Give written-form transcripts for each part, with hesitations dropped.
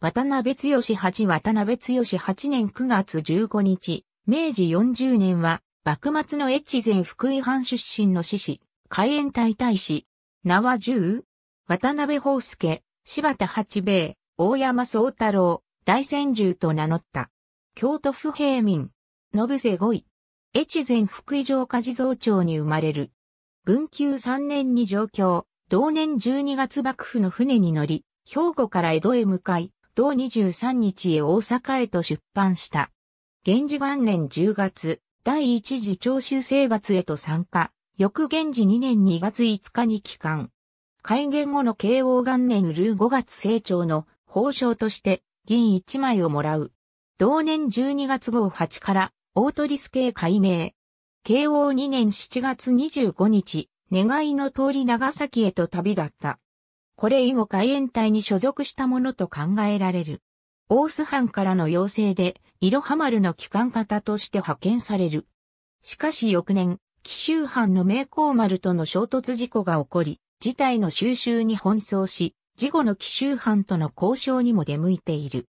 渡辺剛8渡辺剛8年9月15日、明治40年は、幕末の越前福井藩出身の志士、海援隊大使。名は十、渡辺宝介、柴田八兵衛、大山宗太郎、大専従と名乗った。京都府平民。延瀬5位。越前福井城下地蔵町に生まれる。文久3年に上京。同年12月幕府の船に乗り、兵庫から江戸へ向かい、同23日へ大阪へと出藩した。元治元年10月、第一次長州征伐へと参加。翌元治2年2月5日に帰還。開元後の慶応元年5月正長の褒章として銀1枚をもらう。同年12月号8から大取助改名。慶応2年7月25日。願いの通り長崎へと旅立った。これ以後海援隊に所属したものと考えられる。大須藩からの要請で、いろは丸の旗艦方として派遣される。しかし翌年、紀州藩の明光丸との衝突事故が起こり、事態の収拾に奔走し、事後の紀州藩との交渉にも出向いている。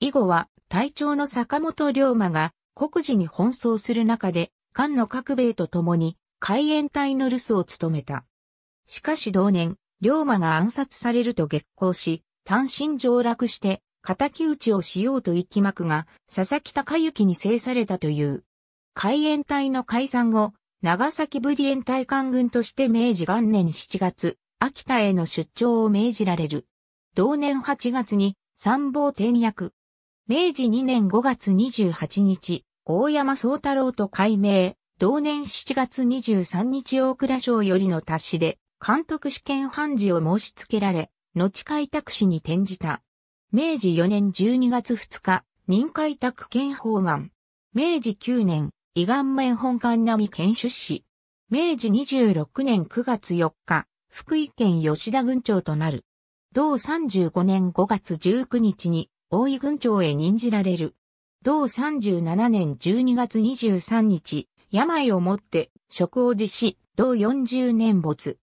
以後は、隊長の坂本龍馬が国事に奔走する中で、菅野角兵衛と共に、海援隊の留守を務めた。しかし同年、龍馬が暗殺されると激高し、単身上洛して、敵討ちをしようと息巻くが、佐々木隆之に制されたという。海援隊の解散後、長崎ぶり沿隊官軍として明治元年7月、秋田への出張を命じられる。同年8月に、参謀転役。明治2年5月28日、大山宗太郎と改名。同年7月23日大蔵省よりの達しで、監督試験判事を申し付けられ、後開拓使に転じた。明治4年12月2日、任開拓県法案。明治9年、伊官免本館並県出使。明治26年9月4日、福井県吉田郡長となる。同35年5月19日に、大井郡長へ任じられる。同37年12月23日、病をもって、職を辞し、同40年没。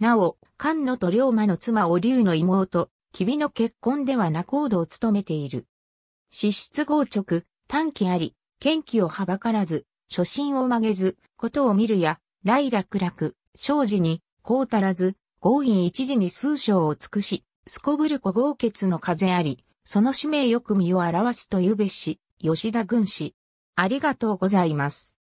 なお、菅野と龍馬の妻お龍の妹、吉備の結婚では仲人を務めている。資質剛直、短気あり、見機をはばからず、初心を曲げず、ことを見るや、来楽々、生事に、こうたらず、強引一時に数章を尽くし、すこぶる小豪傑の風あり、その使命よく身を表すというべし、吉田軍師。ありがとうございます。